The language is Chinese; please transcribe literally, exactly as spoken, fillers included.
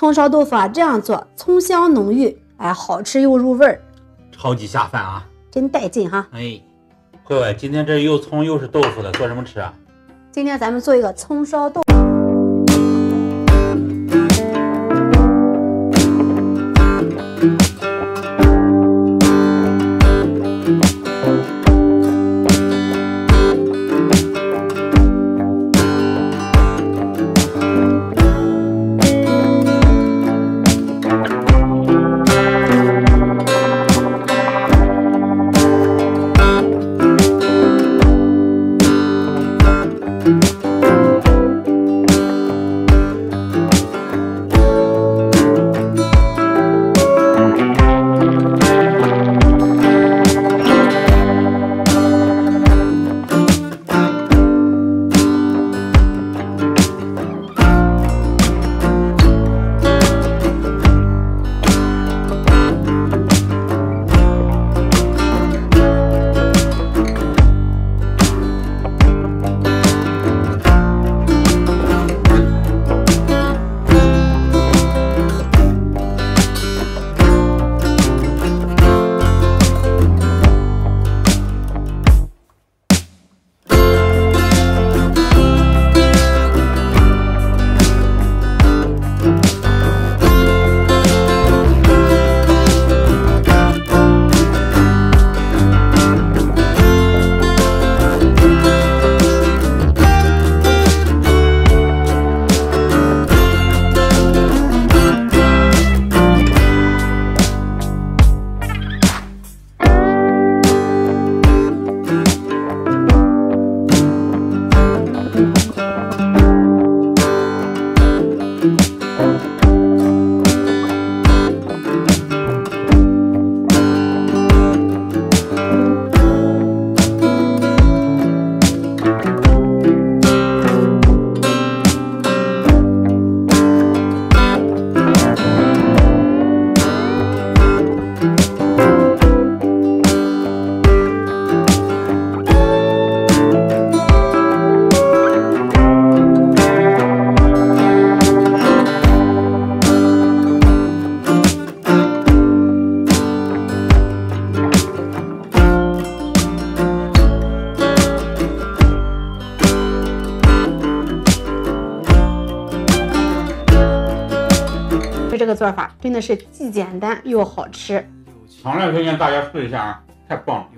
葱烧豆腐啊，这样做葱香浓郁，哎，好吃又入味儿，超级下饭啊，真带劲哈！哎，慧慧，今天这又葱又是豆腐的，做什么吃啊？今天咱们做一个葱烧豆腐。 这个做法真的是既简单又好吃，尝尝推荐大家试一下啊，太棒了！